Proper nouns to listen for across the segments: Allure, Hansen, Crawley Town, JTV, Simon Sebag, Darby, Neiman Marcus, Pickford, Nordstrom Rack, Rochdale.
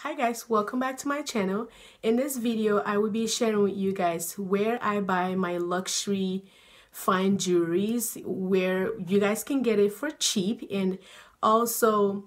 Hi guys, welcome back to my channel. In this video I will be sharing with you guys where I buy my luxury fine jewelries, where you guys can get it for cheap. And also,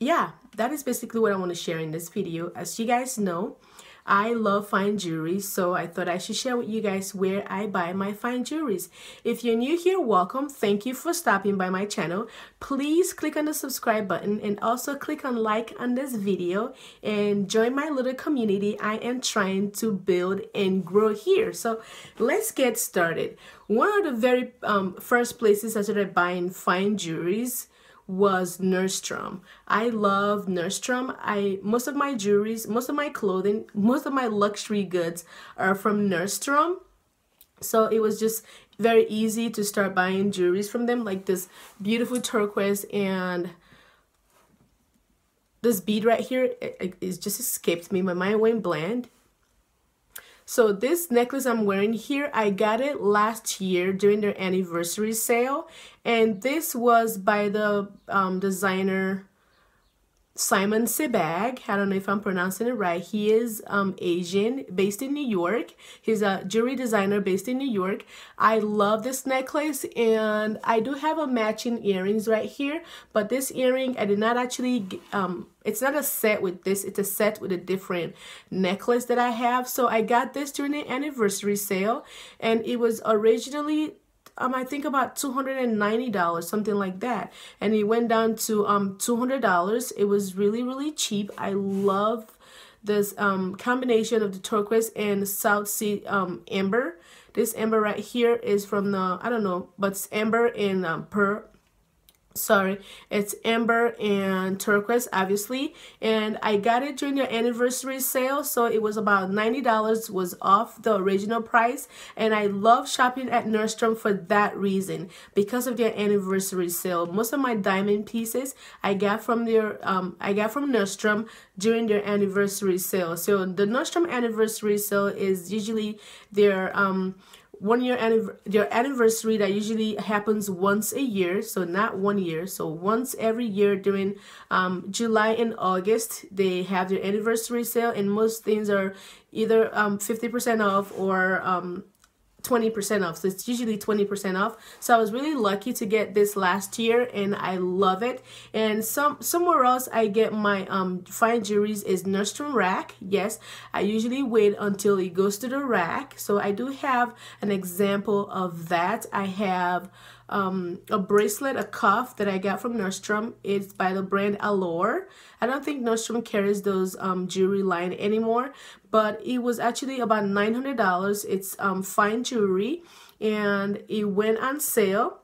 yeah, that is basically what I want to share in this video. As you guys know, I love fine jewelry, so I thought I should share with you guys where I buy my fine jewelries. If you're new here, welcome. Thank you for stopping by my channel. Please click on the subscribe button and also click on like on this video and join my little community I am trying to build and grow here. So let's get started. One of the very first places I started buying fine jewelries was Nordstrom. I love Nordstrom. Most of my jewelries, most of my clothing, most of my luxury goods are from Nordstrom. So it was just very easy to start buying jewelries from them, like this beautiful turquoise and this bead right here. It just escaped me. My mind went blank. So this necklace I'm wearing here, I got it last year during their anniversary sale, and this was by the designer Simon Sebag. I don't know if I'm pronouncing it right. He is Asian, based in New York. He's a jewelry designer based in New York. I love this necklace, and I do have a matching earrings right here, but this earring I did not actually it's not a set with this, it's a set with a different necklace that I have. So I got this during the anniversary sale, and it was originally I think about $290, something like that, and it went down to $200. It was really cheap. I love this combination of the turquoise and South Sea amber. This amber right here is from the, I don't know, but it's amber and it's amber and turquoise, obviously, and I got it during their anniversary sale, so it was about $90 was off the original price. And I love shopping at Nordstrom for that reason, because of their anniversary sale. Most of my diamond pieces I got from their Nordstrom during their anniversary sale. So the Nordstrom anniversary sale is usually their anniversary that usually happens once a year. So not 1 year, so once every year during July and August they have their anniversary sale, and most things are either 50% off or 20% off. So it's usually 20% off. So I was really lucky to get this last year, and I love it. And somewhere else I get my fine jewelries is Nordstrom Rack. Yes, I usually wait until it goes to the rack. So I do have an example of that. I have a bracelet, a cuff that I got from Nordstrom. It's by the brand Allure. I don't think Nordstrom carries those jewelry line anymore, but it was actually about $900. It's fine jewelry, and it went on sale.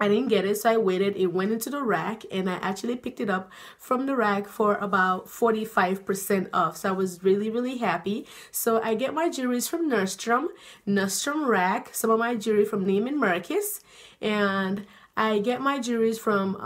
I didn't get it, so I waited. It went into the rack, and I actually picked it up from the rack for about 45% off. So I was really happy. So I get my jewelries from Nordstrom, Nordstrom Rack, some of my jewelry from Neiman Marcus, and I get my jewelries from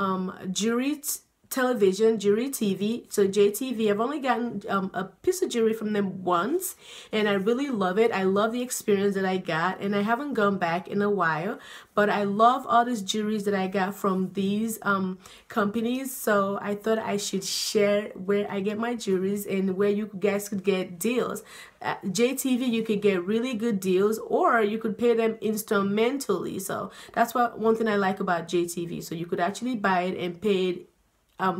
Jewelry Television, Jewelry TV, so JTV. I've only gotten a piece of jewelry from them once, and I really love it. I love the experience that I got, and I haven't gone back in a while, but I love all these jewelries that I got from these companies. So I thought I should share where I get my jewelries and where you guys could get deals. At JTV you could get really good deals, or you could pay them instrumentally. So that's what one thing I like about JTV. So you could actually buy it and pay it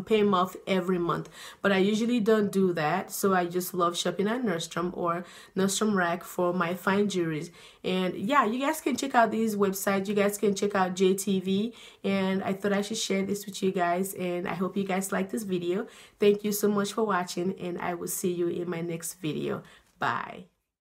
pay them off every month, but I usually don't do that. So I just love shopping at Nordstrom or Nordstrom Rack for my fine jewelries. And yeah, you guys can check out these websites. You guys can check out JTV, and I thought I should share this with you guys, and I hope you guys like this video. Thank you so much for watching, and I will see you in my next video. Bye.